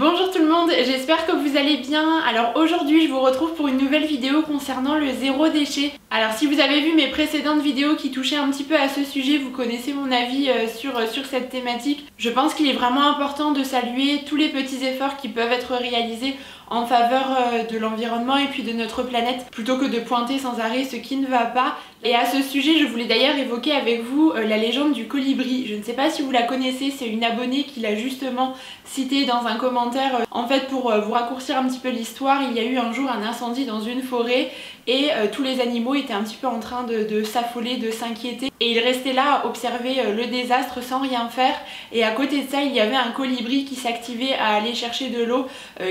Bonjour tout le monde, j'espère que vous allez bien. Alors aujourd'hui je vous retrouve pour une nouvelle vidéo concernant le zéro déchet. Alors si vous avez vu mes précédentes vidéos qui touchaient un petit peu à ce sujet, vous connaissez mon avis sur cette thématique. Je pense qu'il est vraiment important de saluer tous les petits efforts qui peuvent être réalisés en faveur de l'environnement et puis de notre planète, plutôt que de pointer sans arrêt ce qui ne va pas. Et à ce sujet, je voulais d'ailleurs évoquer avec vous la légende du colibri. Je ne sais pas si vous la connaissez, c'est une abonnée qui l'a justement citée dans un commentaire. En fait, pour vous raccourcir un petit peu l'histoire, il y a eu un jour un incendie dans une forêt et tous les animaux étaient un petit peu en train de s'affoler, de s'inquiéter. Et ils restaient là à observer le désastre sans rien faire. Et à côté de ça, il y avait un colibri qui s'activait à aller chercher de l'eau,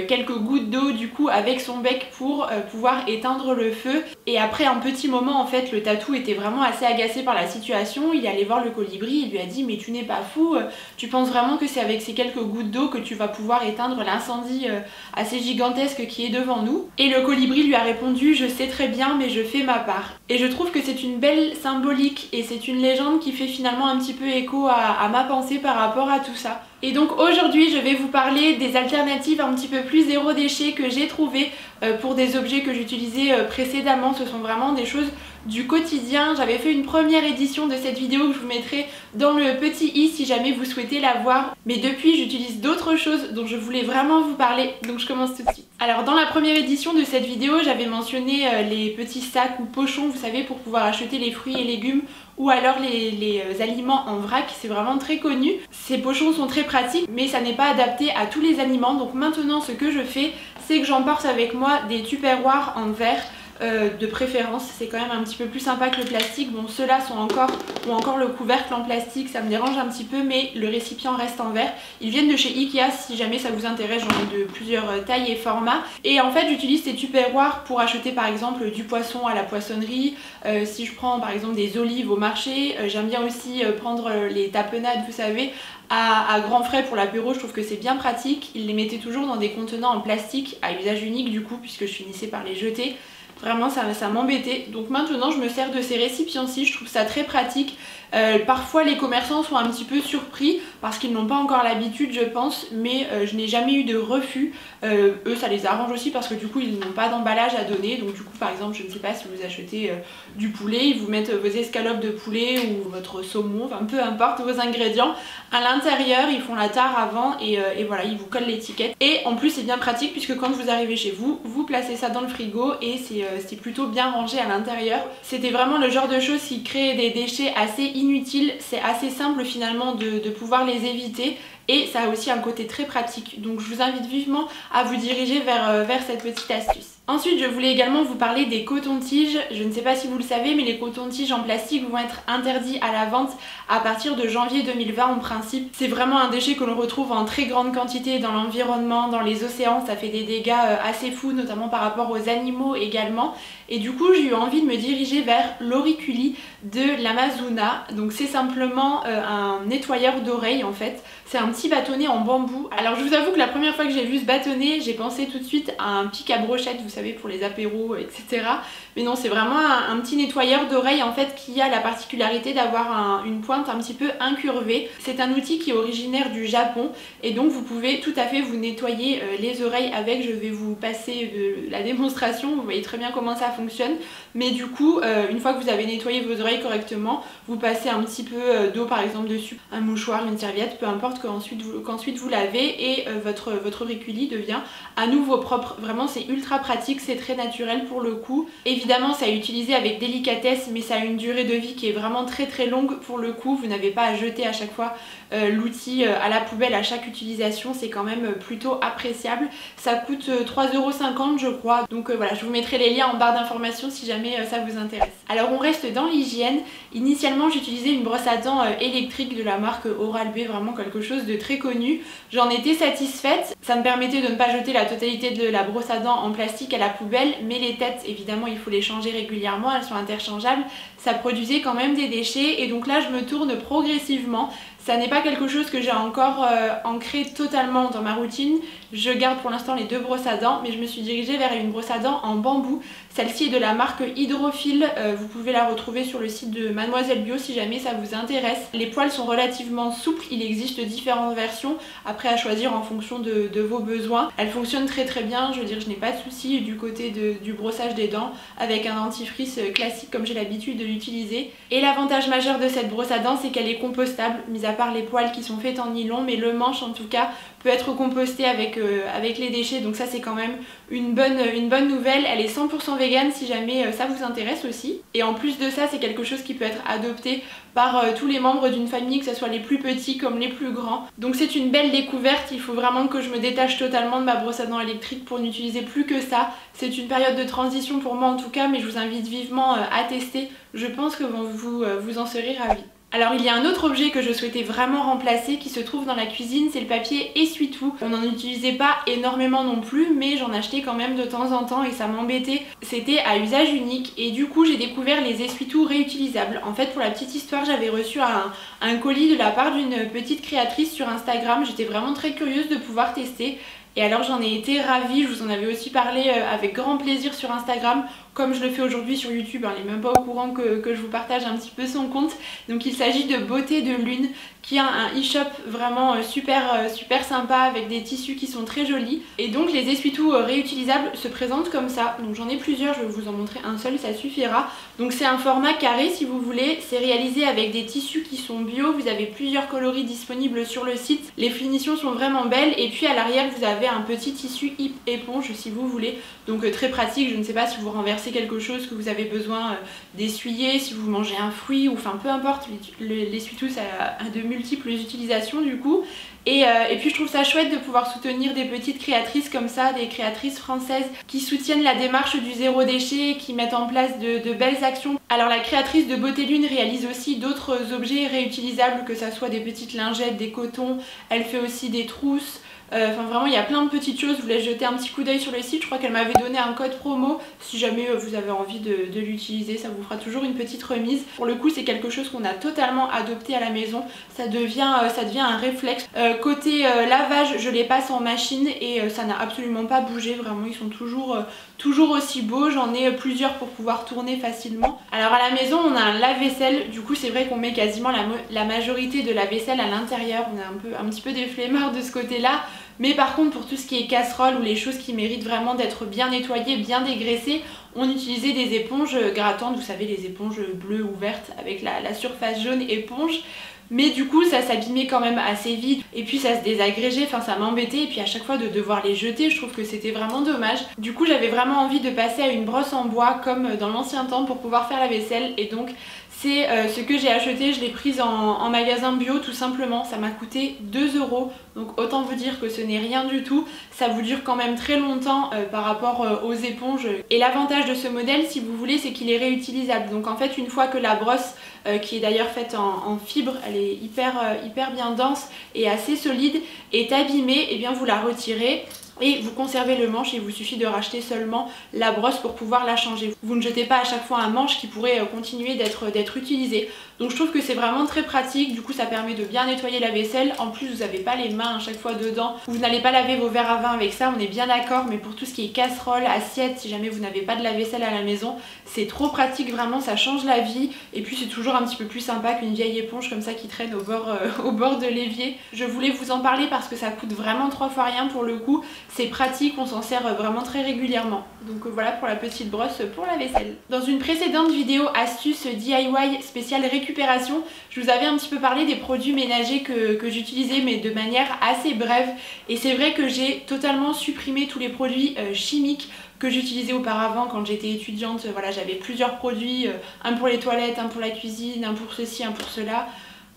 quelques gouttes d'eau du coup avec son bec pour pouvoir éteindre le feu. Et après un petit moment, en fait, le tatou était vraiment assez agacé par la situation. Il est allé voir le colibri, il lui a dit « Mais tu n'es pas fou, tu penses vraiment que c'est avec ces quelques gouttes d'eau que tu vas pouvoir éteindre l'incendie assez gigantesque qui est devant nous ?» Et le colibri lui a répondu « Je sais très bien, mais je fais ma part. » Et je trouve que c'est une belle symbolique et c'est une légende qui fait finalement un petit peu écho à ma pensée par rapport à tout ça. Et donc aujourd'hui je vais vous parler des alternatives un petit peu plus zéro déchet que j'ai trouvées pour des objets que j'utilisais précédemment. Ce sont vraiment des choses du quotidien. J'avais fait une première édition de cette vidéo que je vous mettrai dans le petit i si jamais vous souhaitez la voir. Mais depuis j'utilise d'autres choses dont je voulais vraiment vous parler, donc je commence tout de suite. Alors dans la première édition de cette vidéo j'avais mentionné les petits sacs ou pochons, vous savez, pour pouvoir acheter les fruits et légumes ou alors les aliments en vrac, c'est vraiment très connu. Ces pochons sont très pratique, mais ça n'est pas adapté à tous les aliments. Donc maintenant ce que je fais, c'est que j'emporte avec moi des tupperwares en verre de préférence, c'est quand même un petit peu plus sympa que le plastique. Bon, ceux-là ont encore le couvercle en plastique, ça me dérange un petit peu, mais le récipient reste en verre. Ils viennent de chez IKEA si jamais ça vous intéresse, j'en ai de plusieurs tailles et formats. Et en fait j'utilise ces tupperwares pour acheter par exemple du poisson à la poissonnerie, si je prends par exemple des olives au marché, j'aime bien aussi prendre les tapenades, vous savez, à grands frais pour l'apéro, je trouve que c'est bien pratique. Ils les mettaient toujours dans des contenants en plastique à usage unique du coup, puisque je finissais par les jeter. Vraiment ça m'embêtait, donc maintenant je me sers de ces récipients-ci, je trouve ça très pratique. Parfois les commerçants sont un petit peu surpris parce qu'ils n'ont pas encore l'habitude je pense, mais je n'ai jamais eu de refus. Eux ça les arrange aussi parce que du coup ils n'ont pas d'emballage à donner, donc du coup par exemple je ne sais pas si vous achetez du poulet, ils vous mettent vos escalopes de poulet ou votre saumon, enfin peu importe vos ingrédients à l'intérieur, ils font la tare avant et voilà, ils vous collent l'étiquette. Et en plus c'est bien pratique puisque quand vous arrivez chez vous, vous placez ça dans le frigo et c'est plutôt bien rangé à l'intérieur. C'était vraiment le genre de choses qui créaient des déchets assez inutiles, c'est assez simple finalement de pouvoir les éviter et ça a aussi un côté très pratique, donc je vous invite vivement à vous diriger vers cette petite astuce. Ensuite je voulais également vous parler des cotons-tiges. Je ne sais pas si vous le savez, mais les cotons-tiges en plastique vont être interdits à la vente à partir de janvier 2020 en principe. C'est vraiment un déchet que l'on retrouve en très grande quantité dans l'environnement, dans les océans, ça fait des dégâts assez fous, notamment par rapport aux animaux également. Et du coup j'ai eu envie de me diriger vers l'Oriculi de Lamazuna. Donc c'est simplement un nettoyeur d'oreilles en fait. C'est un petit bâtonnet en bambou. Alors je vous avoue que la première fois que j'ai vu ce bâtonnet, j'ai pensé tout de suite à un pic à brochette, vous savez, pour les apéros, etc. Mais non, c'est vraiment un petit nettoyeur d'oreille en fait qui a la particularité d'avoir une pointe un petit peu incurvée. C'est un outil qui est originaire du Japon et donc vous pouvez tout à fait vous nettoyer les oreilles avec. Je vais vous passer la démonstration, vous voyez très bien comment ça fonctionne. Mais du coup, une fois que vous avez nettoyé vos oreilles correctement, vous passez un petit peu d'eau par exemple dessus, un mouchoir, une serviette, peu importe, qu'ensuite vous lavez et votre auriculi devient à nouveau propre. Vraiment c'est ultra pratique, c'est très naturel pour le coup. Évidemment ça à utiliser avec délicatesse, mais ça a une durée de vie qui est vraiment très très longue pour le coup. Vous n'avez pas à jeter à chaque fois l'outil à la poubelle à chaque utilisation, c'est quand même plutôt appréciable. Ça coûte 3,50€ je crois, donc voilà, je vous mettrai les liens en barre d'informations si jamais ça vous intéresse. Alors on reste dans l'hygiène. Initialement j'utilisais une brosse à dents électrique de la marque Oral-B, vraiment quelque chose de très connu. J'en étais satisfaite, ça me permettait de ne pas jeter la totalité de la brosse à dents en plastique à la poubelle, mais les têtes évidemment il faut les changer régulièrement, elles sont interchangeables, ça produisait quand même des déchets. Et donc là je me tourne progressivement Ça n'est pas quelque chose que j'ai encore ancré totalement dans ma routine. Je garde pour l'instant les deux brosses à dents, mais je me suis dirigée vers une brosse à dents en bambou. Celle-ci est de la marque Hydrophil. Vous pouvez la retrouver sur le site de Mademoiselle Bio si jamais ça vous intéresse. Les poils sont relativement souples, il existe différentes versions, après à choisir en fonction de vos besoins. Elle fonctionne très très bien, je veux dire, je n'ai pas de soucis du côté du brossage des dents avec un dentifrice classique comme j'ai l'habitude de l'utiliser. Et l'avantage majeur de cette brosse à dents, c'est qu'elle est compostable, mis à part les poils qui sont faits en nylon, mais le manche en tout cas peut être composté avec les déchets, donc ça c'est quand même une bonne nouvelle. Elle est 100% vegan si jamais ça vous intéresse aussi. Et en plus de ça, c'est quelque chose qui peut être adopté par tous les membres d'une famille, que ce soit les plus petits comme les plus grands. Donc c'est une belle découverte, il faut vraiment que je me détache totalement de ma brosse à dents électrique pour n'utiliser plus que ça. C'est une période de transition pour moi en tout cas, mais je vous invite vivement à tester. Je pense que vous en serez ravis. Alors il y a un autre objet que je souhaitais vraiment remplacer qui se trouve dans la cuisine, c'est le papier essuie-tout. On n'en utilisait pas énormément non plus, mais j'en achetais quand même de temps en temps et ça m'embêtait. C'était à usage unique et du coup j'ai découvert les essuie-tout réutilisables. En fait, pour la petite histoire, j'avais reçu un colis de la part d'une petite créatrice sur Instagram. J'étais vraiment très curieuse de pouvoir tester. Et alors j'en ai été ravie, je vous en avais aussi parlé avec grand plaisir sur Instagram, comme je le fais aujourd'hui sur YouTube, hein, elle n'est même pas au courant que je vous partage un petit peu son compte. Donc il s'agit de Beauté de Lune, qui a un e-shop vraiment super sympa avec des tissus qui sont très jolis. Et donc les essuie-tout réutilisables se présentent comme ça. Donc j'en ai plusieurs, je vais vous en montrer un seul, ça suffira. Donc c'est un format carré si vous voulez, c'est réalisé avec des tissus qui sont bio, vous avez plusieurs coloris disponibles sur le site. Les finitions sont vraiment belles et puis à l'arrière vous avez un petit tissu éponge si vous voulez. Donc très pratique, je ne sais pas si vous renversez quelque chose que vous avez besoin d'essuyer, si vous mangez un fruit ou enfin peu importe, l'essuie-tout ça a de multiples utilisations du coup. Et puis je trouve ça chouette de pouvoir soutenir des petites créatrices comme ça, des créatrices françaises qui soutiennent la démarche du zéro déchet, qui mettent en place de belles actions. Alors la créatrice de Beauté Lune réalise aussi d'autres objets réutilisables, que ça soit des petites lingettes, des cotons, elle fait aussi des trousses. Enfin vraiment il y a plein de petites choses, je vous laisse jeter un petit coup d'œil sur le site, je crois qu'elle m'avait donné un code promo si jamais vous avez envie de l'utiliser, ça vous fera toujours une petite remise. Pour le coup c'est quelque chose qu'on a totalement adopté à la maison, ça devient un réflexe. Côté lavage je les passe en machine et ça n'a absolument pas bougé, vraiment ils sont toujours aussi beaux, j'en ai plusieurs pour pouvoir tourner facilement. Alors à la maison on a un lave-vaisselle, du coup c'est vrai qu'on met quasiment la majorité de la vaisselle à l'intérieur, on est un petit peu des flemmards de ce côté là. Mais par contre pour tout ce qui est casserole ou les choses qui méritent vraiment d'être bien nettoyées, bien dégraissées, on utilisait des éponges grattantes, vous savez les éponges bleues ou vertes avec la surface jaune éponge. Mais du coup ça s'abîmait quand même assez vite et puis ça se désagrégeait, enfin ça m'embêtait et puis à chaque fois de devoir les jeter je trouve que c'était vraiment dommage. Du coup j'avais vraiment envie de passer à une brosse en bois comme dans l'ancien temps pour pouvoir faire la vaisselle et donc c'est ce que j'ai acheté, je l'ai prise en magasin bio tout simplement, ça m'a coûté 2 €, donc autant vous dire que ce n'est rien du tout, ça vous dure quand même très longtemps par rapport aux éponges. Et l'avantage de ce modèle si vous voulez c'est qu'il est réutilisable, donc en fait une fois que la brosse qui est d'ailleurs faite en fibre, elle est hyper bien dense et assez solide, est abîmée, et bien vous la retirez et vous conservez le manche et il vous suffit de racheter seulement la brosse pour pouvoir la changer. Vous ne jetez pas à chaque fois un manche qui pourrait continuer d'être utilisé. Donc je trouve que c'est vraiment très pratique, du coup ça permet de bien nettoyer la vaisselle. En plus vous n'avez pas les mains à chaque fois dedans, vous n'allez pas laver vos verres à vin avec ça, on est bien d'accord, mais pour tout ce qui est casserole, assiette, si jamais vous n'avez pas de lave-vaisselle à la maison, c'est trop pratique, vraiment ça change la vie. Et puis c'est toujours un petit peu plus sympa qu'une vieille éponge comme ça qui traîne au bord de l'évier. Je voulais vous en parler parce que ça coûte vraiment 3 fois rien pour le coup. C'est pratique, on s'en sert vraiment très régulièrement. Donc voilà pour la petite brosse pour la vaisselle. Dans une précédente vidéo astuce DIY spéciale récupération, je vous avais un petit peu parlé des produits ménagers que j'utilisais mais de manière assez brève. Et c'est vrai que j'ai totalement supprimé tous les produits chimiques que j'utilisais auparavant quand j'étais étudiante. Voilà, j'avais plusieurs produits, un pour les toilettes, un pour la cuisine, un pour ceci, un pour cela.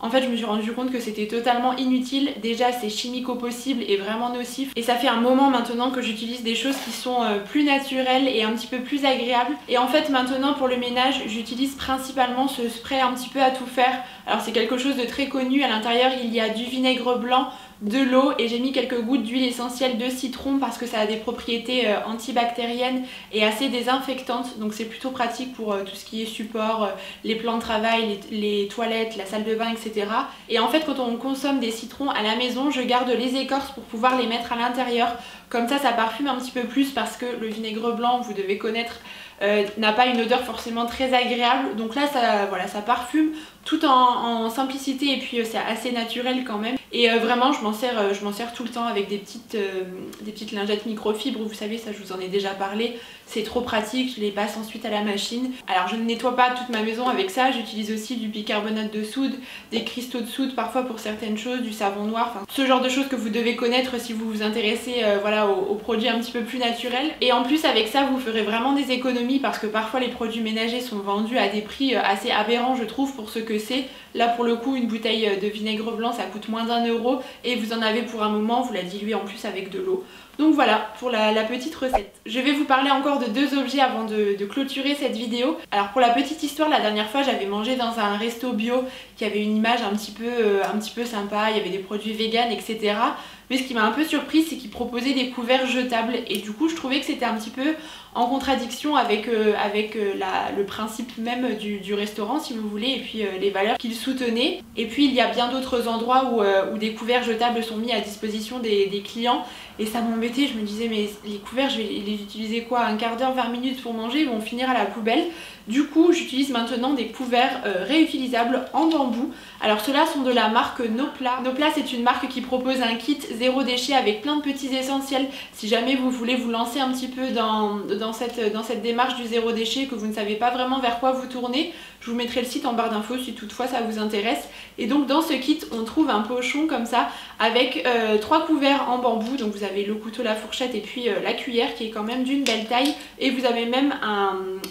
En fait je me suis rendu compte que c'était totalement inutile, déjà c'est chimique au possible et vraiment nocif et ça fait un moment maintenant que j'utilise des choses qui sont plus naturelles et un petit peu plus agréables. Et en fait maintenant pour le ménage j'utilise principalement ce spray un petit peu à tout faire. Alors c'est quelque chose de très connu, à l'intérieur il y a du vinaigre blanc, de l'eau et j'ai mis quelques gouttes d'huile essentielle de citron parce que ça a des propriétés antibactériennes et assez désinfectantes, donc c'est plutôt pratique pour tout ce qui est support, les plans de travail, les toilettes, la salle de bain, etc. Et en fait quand on consomme des citrons à la maison, je garde les écorces pour pouvoir les mettre à l'intérieur, comme ça ça parfume un petit peu plus parce que le vinaigre blanc, vous devez connaître, n'a pas une odeur forcément très agréable, donc là ça, voilà, ça parfume tout en simplicité et puis c'est assez naturel quand même. Et vraiment je m'en sers tout le temps avec des petites lingettes microfibres, vous savez, ça je vous en ai déjà parlé, c'est trop pratique, je les passe ensuite à la machine. Alors je ne nettoie pas toute ma maison avec ça, j'utilise aussi du bicarbonate de soude, des cristaux de soude parfois pour certaines choses, du savon noir, enfin ce genre de choses que vous devez connaître si vous vous intéressez voilà, aux produits un petit peu plus naturels. Et en plus avec ça vous ferez vraiment des économies parce que parfois les produits ménagers sont vendus à des prix assez aberrants je trouve pour ce que c'est. Là pour le coup une bouteille de vinaigre blanc ça coûte moins d'1 euro et vous en avez pour un moment, vous la diluez en plus avec de l'eau. Donc voilà pour la petite recette. Je vais vous parler encore de 2 objets avant de clôturer cette vidéo. Alors pour la petite histoire, la dernière fois j'avais mangé dans un resto bio qui avait une image un petit peu sympa, il y avait des produits vegan, etc. Mais ce qui m'a un peu surprise c'est qu'ils proposaient des couverts jetables et du coup je trouvais que c'était un petit peu en contradiction avec le principe même du restaurant si vous voulez, et puis les valeurs qu'il soutenait. Et puis il y a bien d'autres endroits où des couverts jetables sont mis à disposition des clients et ça m'embêtait, je me disais mais les couverts je vais les utiliser quoi, un quart d'heure, 20 minutes pour manger, ils vont finir à la poubelle. Du coup j'utilise maintenant des couverts réutilisables en bambou. Alors ceux-là sont de la marque Nopla. Nopla c'est une marque qui propose un kit zéro déchet avec plein de petits essentiels si jamais vous voulez vous lancer un petit peu dans cette démarche du zéro déchet, que vous ne savez pas vraiment vers quoi vous tourner. Je vous mettrai le site en barre d'infos si toutefois ça vous intéresse. Et donc dans ce kit on trouve un pochon comme ça avec 3 couverts en bambou, donc vous avez le couteau, la fourchette et puis la cuillère qui est quand même d'une belle taille, et vous avez même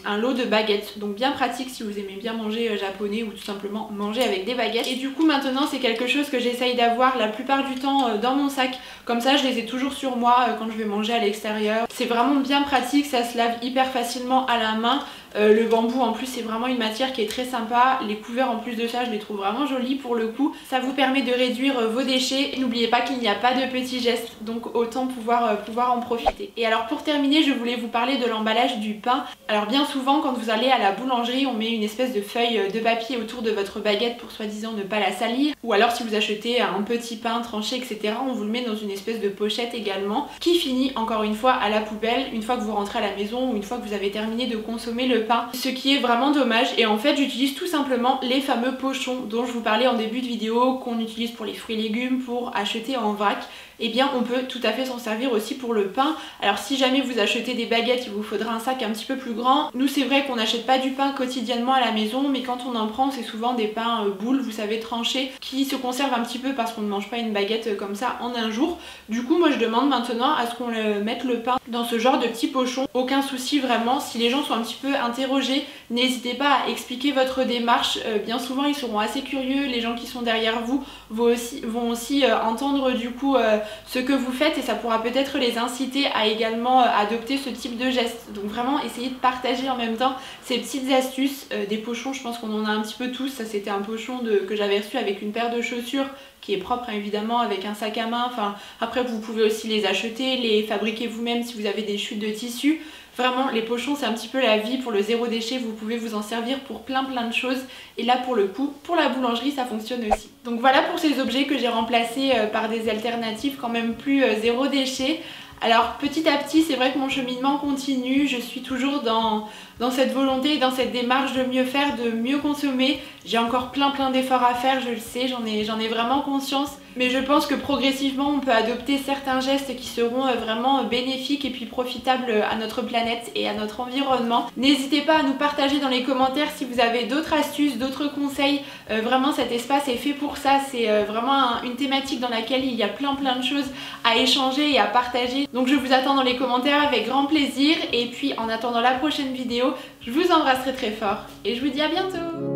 un lot de baguettes, donc bien pratique si vous aimez bien manger japonais ou tout simplement manger avec des baguettes. Et du coup maintenant c'est quelque chose que j'essaye d'avoir la plupart du temps dans mon sac, comme ça je les ai toujours sur moi quand je vais manger à l'extérieur. C'est vraiment bien pratique, ça se lave hyper facilement à la main. Le bambou en plus c'est vraiment une matière qui est très sympa, les couverts en plus de ça je les trouve vraiment jolis pour le coup, ça vous permet de réduire vos déchets. N'oubliez pas qu'il n'y a pas de petits gestes, donc autant pouvoir en profiter. Et alors pour terminer je voulais vous parler de l'emballage du pain. Alors bien souvent quand vous allez à la boulangerie on met une espèce de feuille de papier autour de votre baguette pour soi-disant ne pas la salir, ou alors si vous achetez un petit pain tranché etc on vous le met dans une espèce de pochette également qui finit encore une fois à la poubelle une fois que vous rentrez à la maison ou une fois que vous avez terminé de consommer le pain, ce qui est vraiment dommage. Et en fait j'utilise tout simplement les fameux pochons dont je vous parlais en début de vidéo qu'on utilise pour les fruits et légumes, pour acheter en vrac, et eh bien on peut tout à fait s'en servir aussi pour le pain. Alors si jamais vous achetez des baguettes il vous faudra un sac un petit peu plus grand. Nous c'est vrai qu'on n'achète pas du pain quotidiennement à la maison, mais quand on en prend c'est souvent des pains boules, vous savez, tranchés, qui se conservent un petit peu parce qu'on ne mange pas une baguette comme ça en un jour. Du coup moi je demande maintenant à ce qu'on mette le pain dans ce genre de petit pochon. Aucun souci vraiment, si les gens sont un petit peu interrogés n'hésitez pas à expliquer votre démarche, bien souvent ils seront assez curieux, les gens qui sont derrière vous vont aussi entendre du coup ce que vous faites et ça pourra peut-être les inciter à également adopter ce type de geste. Donc vraiment essayez de partager en même temps ces petites astuces. Des pochons je pense qu'on en a un petit peu tous, ça c'était un pochon que j'avais reçu avec une paire de chaussures qui est propre évidemment avec un sac à main, enfin après vous pouvez aussi les acheter, les fabriquer vous-même si vous avez des chutes de tissu. Vraiment les pochons c'est un petit peu la vie pour le zéro déchet, vous pouvez vous en servir pour plein de choses et là pour le coup pour la boulangerie ça fonctionne aussi. Donc voilà pour ces objets que j'ai remplacés par des alternatives quand même plus zéro déchet. Alors petit à petit c'est vrai que mon cheminement continue, je suis toujours dans cette volonté, dans cette démarche de mieux faire, de mieux consommer. J'ai encore plein d'efforts à faire, je le sais, j'en ai vraiment conscience. Mais je pense que progressivement on peut adopter certains gestes qui seront vraiment bénéfiques et puis profitables à notre planète et à notre environnement. N'hésitez pas à nous partager dans les commentaires si vous avez d'autres astuces, d'autres conseils. Vraiment cet espace est fait pour ça, c'est vraiment une thématique dans laquelle il y a plein de choses à échanger et à partager. Donc je vous attends dans les commentaires avec grand plaisir et puis en attendant la prochaine vidéo, je vous embrasse très fort et je vous dis à bientôt.